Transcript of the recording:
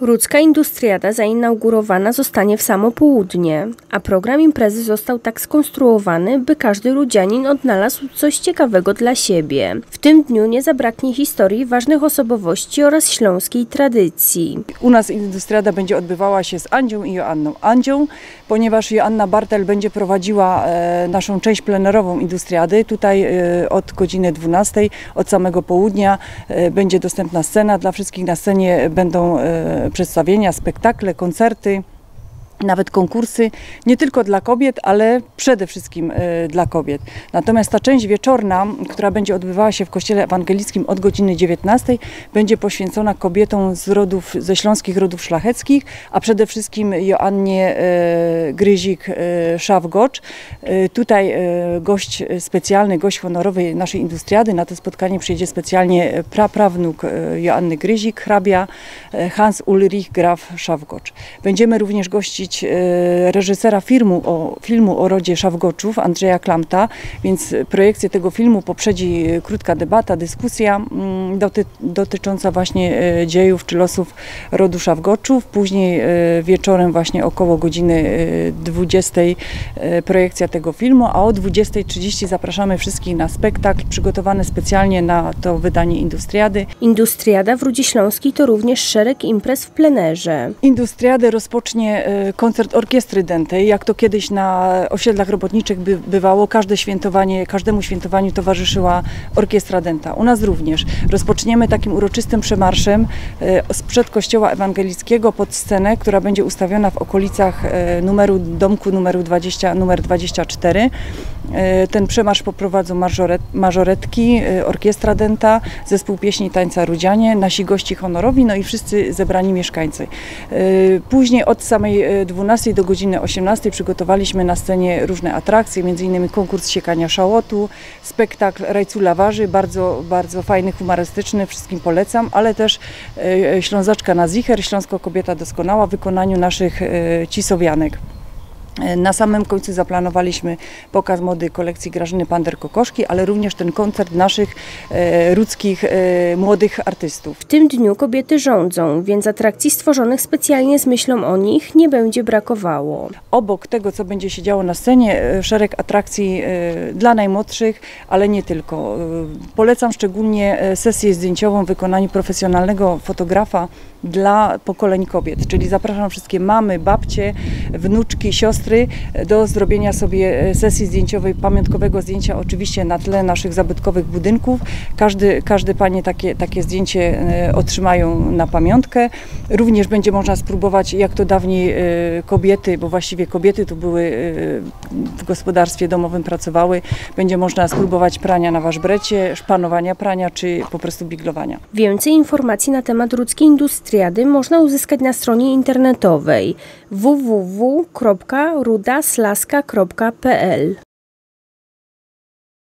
Rudzka Industriada zainaugurowana zostanie w samo południe, a program imprezy został tak skonstruowany, by każdy rudzianin odnalazł coś ciekawego dla siebie. W tym dniu nie zabraknie historii ważnych osobowości oraz śląskiej tradycji. U nas Industriada będzie odbywała się z Andzią i Joanną. Andzią, ponieważ Joanna Bartel będzie prowadziła naszą część plenerową Industriady. Tutaj od godziny 12, od samego południa będzie dostępna scena. Dla wszystkich na scenie będą przedstawienia, spektakle, koncerty, nawet konkursy, nie tylko dla kobiet, ale przede wszystkim dla kobiet. Natomiast ta część wieczorna, która będzie odbywała się w kościele ewangelickim od godziny 19, będzie poświęcona kobietom ze śląskich rodów szlacheckich, a przede wszystkim Joannie Gryzik-Szafgotsch. Tutaj gość specjalny, gość honorowy naszej Industriady. Na to spotkanie przyjdzie specjalnie prawnuk Joanny Gryzik, hrabia Hans Ulrich Graf-Schaffgotsch. Będziemy również gościć reżysera filmu o rodzie Szafgoczów, Andrzeja Klamta, więc projekcję tego filmu poprzedzi krótka debata, dyskusja dotycząca właśnie dziejów czy losów rodu Szafgoczów. Później wieczorem właśnie około godziny 20 projekcja tego filmu, a o 20:30 zapraszamy wszystkich na spektakl przygotowany specjalnie na to wydanie Industriady. Industriada w Rudzi Śląskiej to również szereg imprez w plenerze. Industriadę rozpocznie koncert orkiestry dętej, jak to kiedyś na osiedlach robotniczych bywało. Każdemu świętowaniu towarzyszyła orkiestra dęta. U nas również. Rozpoczniemy takim uroczystym przemarszem sprzed kościoła ewangelickiego pod scenę, która będzie ustawiona w okolicach domku numer 24. Ten przemarsz poprowadzą mażoretki, orkiestra dęta, zespół pieśni i tańca Rudzianie, nasi gości honorowi, no i wszyscy zebrani mieszkańcy. Później od samej 12 do godziny 18 przygotowaliśmy na scenie różne atrakcje, m.in. konkurs siekania szałotu, spektakl Rajcula Waży, bardzo fajny, humorystyczny, wszystkim polecam, ale też Ślązaczka na zicher, Śląsko Kobieta Doskonała w wykonaniu naszych cisowianek. Na samym końcu zaplanowaliśmy pokaz mody kolekcji Grażyny Pander-Kokoszki, ale również ten koncert naszych rudzkich młodych artystów. W tym dniu kobiety rządzą, więc atrakcji stworzonych specjalnie z myślą o nich nie będzie brakowało. Obok tego, co będzie się działo na scenie, szereg atrakcji dla najmłodszych, ale nie tylko. Polecam szczególnie sesję zdjęciową w wykonaniu profesjonalnego fotografa dla pokoleń kobiet, czyli zapraszam wszystkie mamy, babcie, wnuczki, siostry do zrobienia sobie sesji zdjęciowej, pamiątkowego zdjęcia oczywiście na tle naszych zabytkowych budynków. Każde panie takie zdjęcie otrzymają na pamiątkę. Również będzie można spróbować, jak to dawniej kobiety, bo właściwie kobiety tu były w gospodarstwie domowym, pracowały. Będzie można spróbować prania na waszbrecie, szpanowania prania czy po prostu biglowania. Więcej informacji na temat rudzkiej Industriady można uzyskać na stronie internetowej www.rudaśląska.pl.